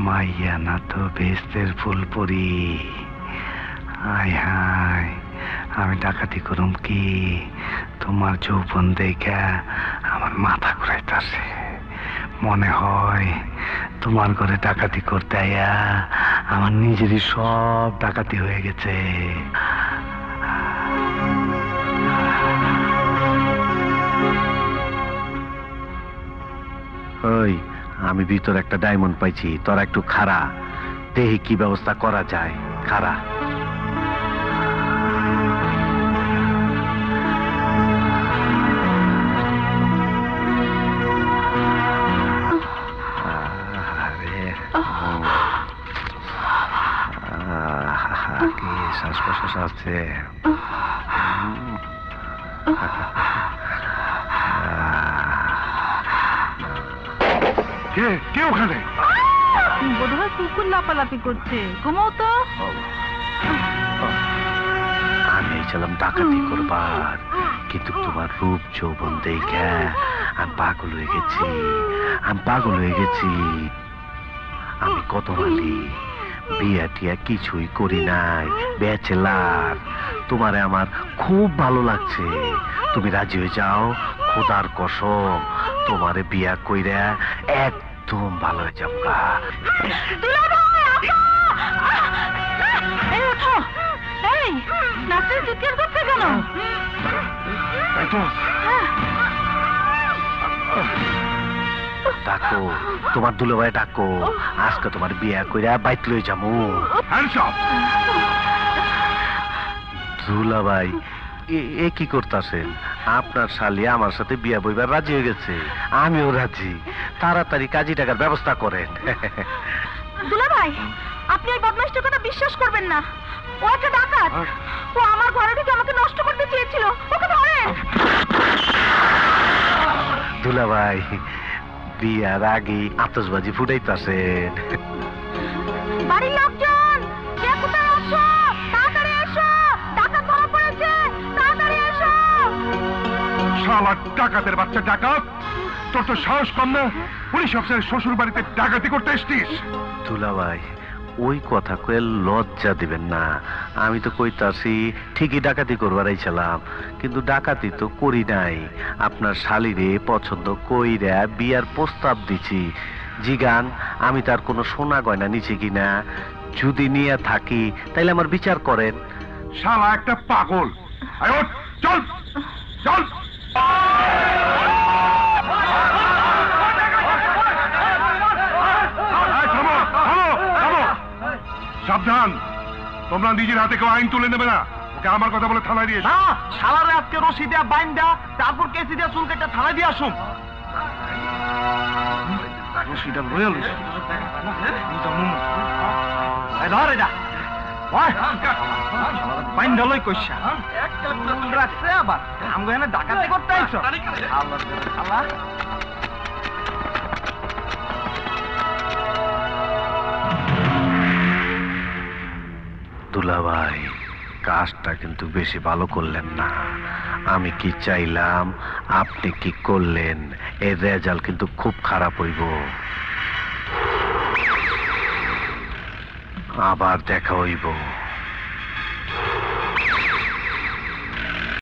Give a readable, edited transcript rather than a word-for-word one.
माइया ना तो बेस्तेर फुल पुरी हाय हाय आमी डाकाती करूम की तुम्हार जौबन देखा आमार माथा घुराइताछे मने हय तुम्हार घरे डाकाती करते आया आमार निजेरई सब डाकाती हये गेछे ओई आमी भीतर एक डायमंड पाइछी तोरा एकटू खारा देहि की व्यवस्था करा जाय खारा रूप जौबन देखा पागल हो गेছি पागल हो गेছি कत माली বিয়া টিয়া কিছুই করি নাই ব্যাচেলার তোমারে আমার খুব ভালো লাগছে তুমি রাজি হয়ে যাও খোদার কসম তোমারে বিয়া কইরা একদম ভালো হয়ে যাবগা দুলা ভাই আপা এই ওঠো এই নাতে জিকির করতে গেল তাই তো ডাকো তোমার দুলাভাই ডাকো আজকে তোমার বিয়া কইরা বাইত লই যামু হ্যান্ডসাম দুলাভাই এ কি করতাছেন আপনার শালি আমার সাথে বিয়া বইবার রাজি হয়ে গেছে আমিও রাজি তাড়াতাড়ি কাজী টাকার ব্যবস্থা করেন দুলাভাই আপনি এই বদমাশটার কথা বিশ্বাস করবেন না ও একটা ডাকাত ও আমার ঘরে ঢুকে আমাকে নষ্ট করতে চেয়েছিল ওকে ধরেন দুলাভাই বিয়ার আগে আতসবাজি ফুটাইতাছেন বাড়ির লোকজন কে কোথায় আছো তাড়াতাড়ি এসো ডাকাত ধরা পড়েছে তাড়াতাড়ি এসো শালা ডাকাতের বাচ্চা ডাকাত তোর তো সাহস কম না পুলিশ অফিসারের শ্বশুর বাড়িতে ডাকাতি করতে এসেছিস দুলা ভাই ওই কথা কয়ে লজ্জা দিবেন না আমি তো কইতাছি ঠিকই ডাকাতি করবার আইছিলাম কিন্তু ডাকাতি তো করি নাই আপনার শালীরে পছন্দ কইরা বিয়ার প্রস্তাব দিছি জিগান আমি তার কোনো সোনা গয়না নিছি কিনা যদি নিয়ে থাকি তাইলে আমার বিচার করেন শালা একটা পাগল আয় ওঠ চল চল সাবধান তোমরা নিজের হাতে কেউ আইন তুলে নেবে না ওকে আমার কথা বলে থানায় দিয়ে না শালারে আজকে রশি দেয়া বাইন দেয়া তারপর কেসি দেয়া চুলকে একটা থানায় দিয়ে আসুন রশিটা রয়্যাল বাইন দলই কইসা রাখছে আবার আমগো এনে ডাকাতি করতে আইছো আল্লাহ দুলা ভাই কাজটা কিন্তু বেশি ভালো করলেন না আমি কি চাইলাম আপনি কি করলেন এর রেজাল্ট কিন্তু খুব খারাপ হইব আবার দেখা হইব।